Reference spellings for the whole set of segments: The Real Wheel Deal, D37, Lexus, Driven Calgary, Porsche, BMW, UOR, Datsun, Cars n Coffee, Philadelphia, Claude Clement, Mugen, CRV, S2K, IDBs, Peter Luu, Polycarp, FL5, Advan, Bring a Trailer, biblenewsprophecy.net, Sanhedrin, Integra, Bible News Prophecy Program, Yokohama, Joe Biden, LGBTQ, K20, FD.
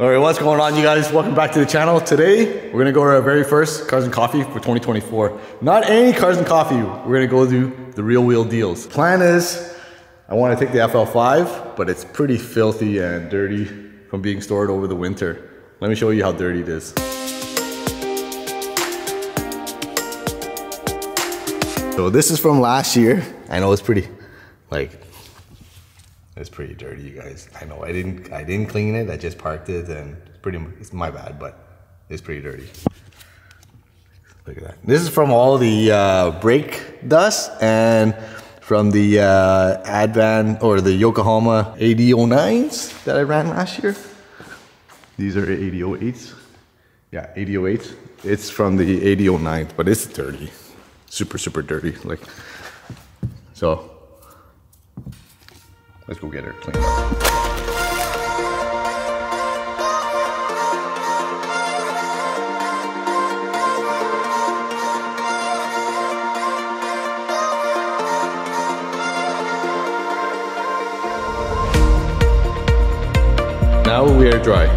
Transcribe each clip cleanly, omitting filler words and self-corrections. All right, what's going on, you guys? Welcome back to the channel. Today, we're gonna go to our very first Cars and Coffee for 2024. Not any Cars and Coffee, we're gonna go do the real wheel deals. Plan is, I wanna take the FL5, but it's pretty filthy and dirty from being stored over the winter. Let me show you how dirty it is. So this is from last year. I know it's pretty, like, it's pretty dirty, you guys. I know I didn't clean it. I just parked it, and it's my bad, but it's pretty dirty. Look at that. This is from all the brake dust and from the Advan or the Yokohama 8009s that I ran last year. These are 8008s. Yeah, 8008s. It's from the 8009, but it's dirty, super dirty. Like so. Let's go get her cleaned up. Now we are dry.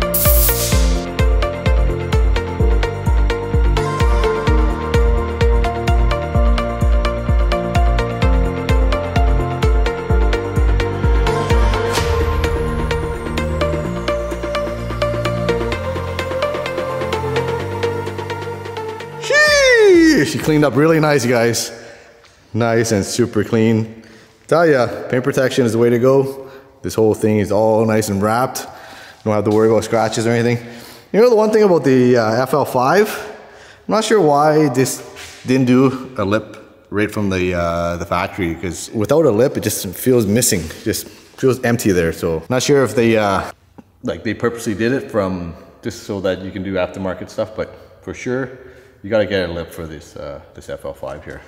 She cleaned up really nice, you guys. Nice and super clean. Tell ya, paint protection is the way to go. This whole thing is all nice and wrapped. You don't have to worry about scratches or anything. You know the one thing about the FL5? I'm not sure why this didn't do a lip right from the factory, because without a lip, it just feels missing. It just feels empty there. So not sure if they like they purposely did it from just so that you can do aftermarket stuff, but for sure, you gotta get a lip for this this FL5 here.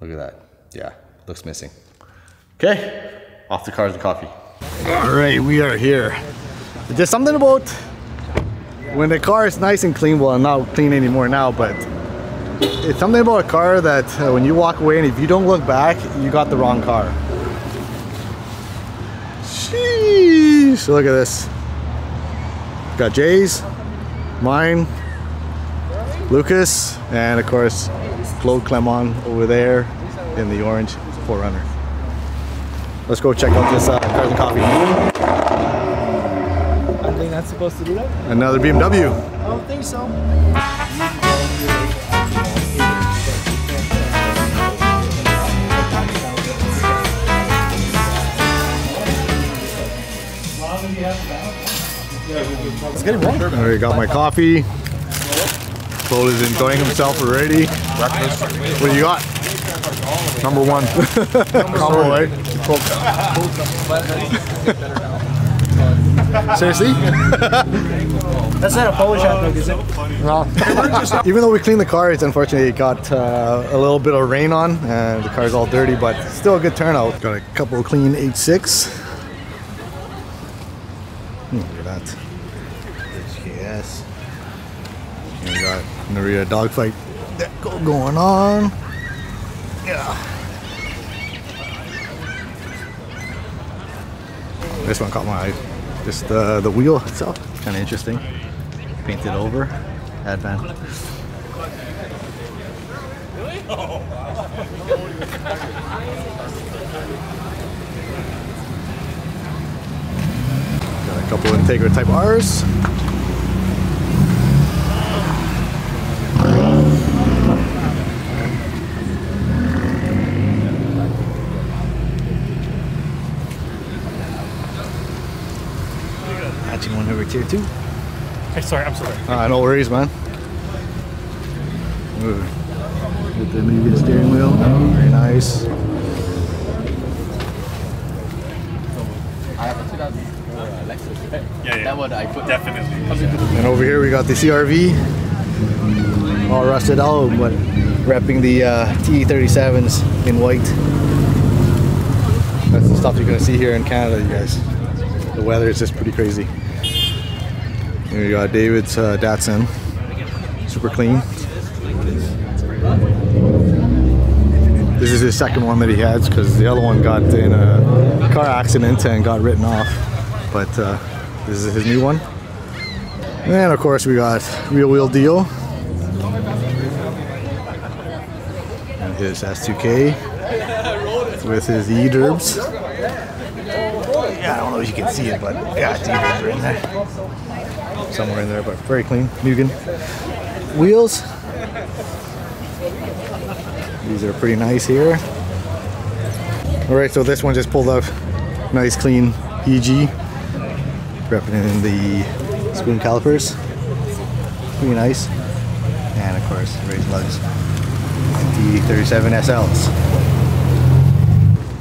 Look at that. Yeah, looks missing. Okay, off to Cars and Coffee. All right, we are here. There's something about when the car is nice and clean, well, not clean anymore now, but it's something about a car that when you walk away and if you don't look back, you got the wrong car. Sheesh, look at this. Got Jay's, mine, Lucas, and of course Claude Clement over there in the orange 4Runner. Let's go check out this Cars and Coffee. Are they not supposed to do that? Another BMW. I don't think so. It's getting warm. I already got my coffee. Claude is enjoying himself already. Breakfast. What do you got? Number one. Combo, right? Seriously? That's not a Polish hot dog, is it? No. Even though we cleaned the car, it's unfortunately got a little bit of rain on, and the car's all dirty, but still a good turnout. Got a couple of clean 8.6. Look at that. Yes. We got Narita dogfight going on. Yeah. This one caught my eye. Just the wheel itself, kind of interesting. Painted over. Advan. Got a couple of Integra Type R's. One over tier two. Hey, sorry, I'm sorry. No worries, man. With the Mugen steering wheel, very nice. I have a 2004 Lexus. Yeah. That one I put definitely. Yeah. And over here we got the CRV, all rusted out, but wrapping the D37s in white. That's the stuff you're gonna see here in Canada, you guys. The weather is just pretty crazy. Here we got David's Datsun, super clean. This is his second one that he has because the other one got in a car accident and got written off. But this is his new one. And of course we got Real Wheel Deal and his S2K with his E-derbs. Yeah, I don't know if you can see it, but yeah, it's E-derbs are in there. Somewhere in there, but very clean. Mugen wheels. These are pretty nice here. Alright, so this one just pulled up. Nice clean E.G. Prepping in the Spoon calipers. Pretty nice. And of course, raised lugs. D37 SLs.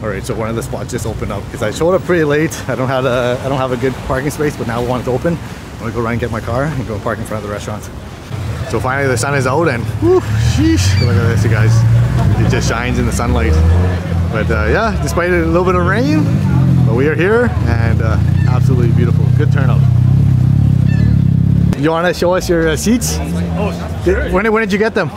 Alright, so one of the spots just opened up because I showed up pretty late. I don't have a good parking space, but now I want it to open. I'm gonna go run and get my car and go park in front of the restaurant. So finally the sun is out and whew, sheesh, look at this you guys, it just shines in the sunlight. But yeah, despite a little bit of rain, but we are here and absolutely beautiful, good turnout. You want to show us your seats? Oh, sure. When did you get them?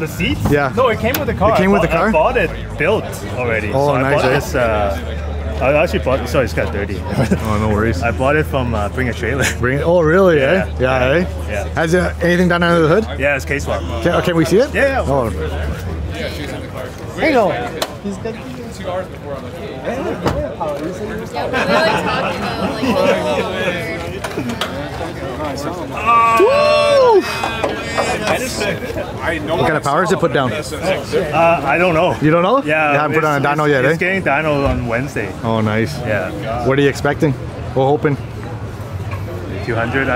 The seats? Yeah. No, it came with the car. It came with the car? I bought it built already. Oh, so nice. I actually bought it, sorry it's got dirty. Oh, no worries. I bought it from Bring a Trailer. Bring it? Oh, really? Yeah. Eh? Yeah, eh? Yeah. Has anything done under the hood? Yeah, it's case lock. Can we see it? Yeah, yeah. Oh. Yeah, she's in the car. Hey, no. He's got 2 hours before I'm like, hey, look, what kind of power is it put down? I don't know. You don't know? Yeah. You haven't put on a dyno yet, eh? It's getting dyno on Wednesday. Oh, nice. Yeah. What are you expecting? We're hoping. 200.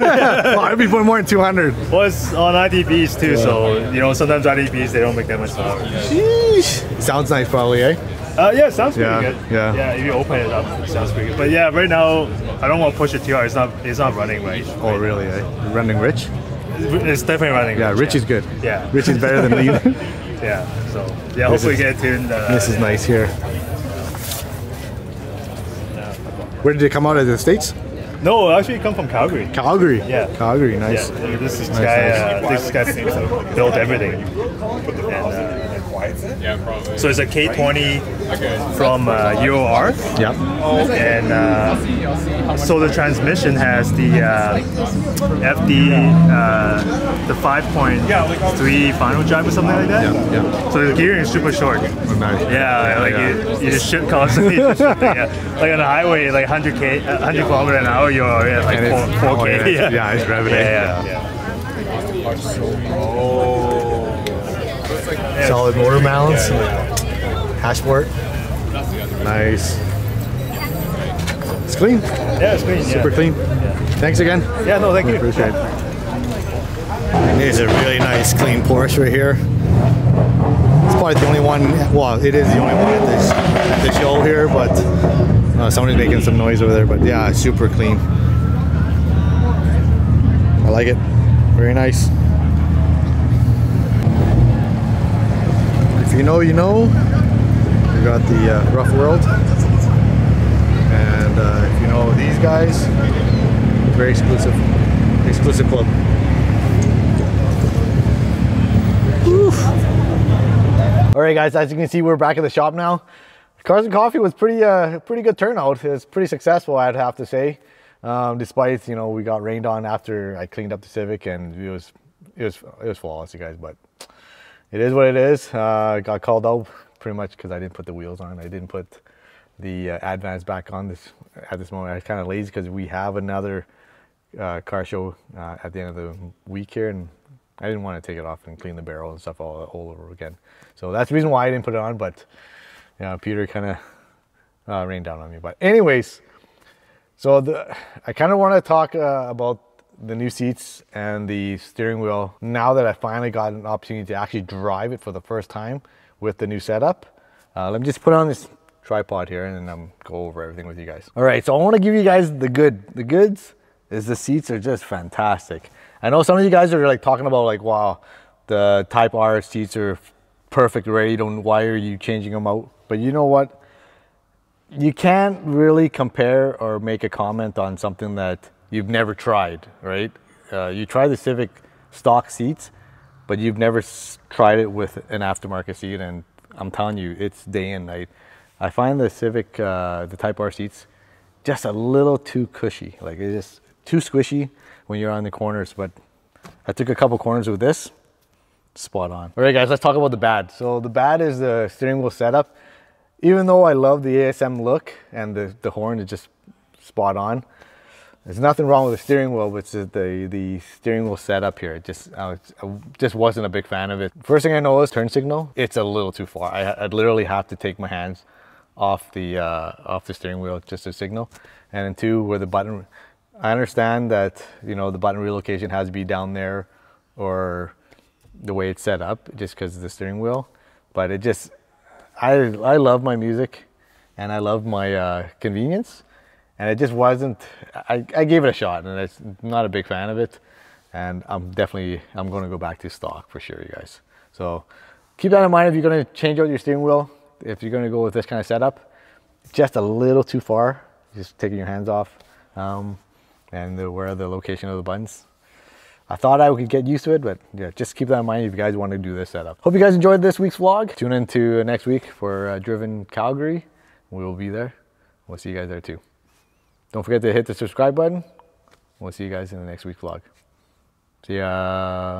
Well, I'd be putting more than 200. Well, it's on IDBs too, yeah. So you know sometimes IDBs they don't make that much power. Sheesh. Sounds nice, probably, eh? Yeah, it sounds pretty good. Yeah. Yeah, if you open it up, it sounds pretty good. But yeah, right now I don't want to push a TR. It's not running right. Oh right really? Eh? Running rich? It's definitely running. Yeah, rich is good. Yeah, rich is better than lean. Yeah. So yeah, this hopefully is, get tuned. This is nice here. Yeah. Where did it come out of the States? No, actually, come from Calgary. Calgary? Yeah. Calgary, nice. Yeah, this guy built everything. And, so it's a K20 from UOR. Yeah. And so the transmission has the FD, the 5.3 final drive or something like that. Yeah. Yeah. So the gearing is super short. Nice. Yeah, like yeah. You just shoot constantly. Yeah. Like on the highway, like 100 kilometers an hour, you're at like 4K. Oh, yeah. Yeah, it's revenue. Yeah. Oh. Solid motor balance, hashport, nice. It's clean. Yeah, it's clean. Super clean. Yeah. Thanks again. Yeah, no, thank you. Appreciate it. It is a really nice, clean Porsche right here. It's probably the only one. Well, it is the only one at this show here, but somebody's making some noise over there. But yeah, super clean. I like it. Very nice. You know, we got the Rough World, and if you know these guys, very exclusive club. Oof. All right, guys, as you can see, we're back at the shop now. Cars and Coffee was pretty good turnout. It's pretty successful, I'd have to say, despite we got rained on after I cleaned up the Civic, and it was flawless, you guys, but. It is what it is. I got called out pretty much because I didn't put the wheels on. I didn't put the Advans back on at this moment. I was kind of lazy because we have another car show at the end of the week here, and I didn't want to take it off and clean the barrel and stuff all over again. So that's the reason why I didn't put it on. But you know, Peter kind of rained down on me. But anyways, so I kind of want to talk about the new seats and the steering wheel now that I finally got an opportunity to actually drive it for the first time with the new setup. Let me just put on this tripod here and then I'm go over everything with you guys. All right, so I want to give you guys the goods is the seats are just fantastic. I know some of you guys are like talking about like, wow, the Type R seats are perfect, right? Why are you changing them out? But you know what, you can't really compare or make a comment on something that you've never tried, right? You try the Civic stock seats, but you've never tried it with an aftermarket seat, and I'm telling you, it's day and night. I find the Civic, the Type R seats, just a little too cushy. Like, it just too squishy when you're on the corners, but I took a couple corners with this, spot on. All right guys, let's talk about the bad. So the bad is the steering wheel setup. Even though I love the ASM look and the horn is just spot on, there's nothing wrong with the steering wheel, but it's the steering wheel setup here. It just, I just wasn't a big fan of it. First thing I noticed, turn signal, it's a little too far. I'd literally have to take my hands off the steering wheel just to signal. And then two, where the button, I understand that, you know, the button relocation has to be down there or the way it's set up just because of the steering wheel, but it just, I love my music and I love my convenience, and it just wasn't, I gave it a shot and I'm not a big fan of it, and I'm going to go back to stock for sure, you guys. So keep that in mind if you're going to change out your steering wheel, if you're going to go with this kind of setup. Just a little too far, just taking your hands off, and where the location of the buttons. I thought I could get used to it, but yeah, just keep that in mind if you guys want to do this setup. Hope you guys enjoyed this week's vlog. Tune in to next week for Driven Calgary. We will be there. We'll see you guys there too. Don't forget to hit the subscribe button. We'll see you guys in the next week's vlog. See ya.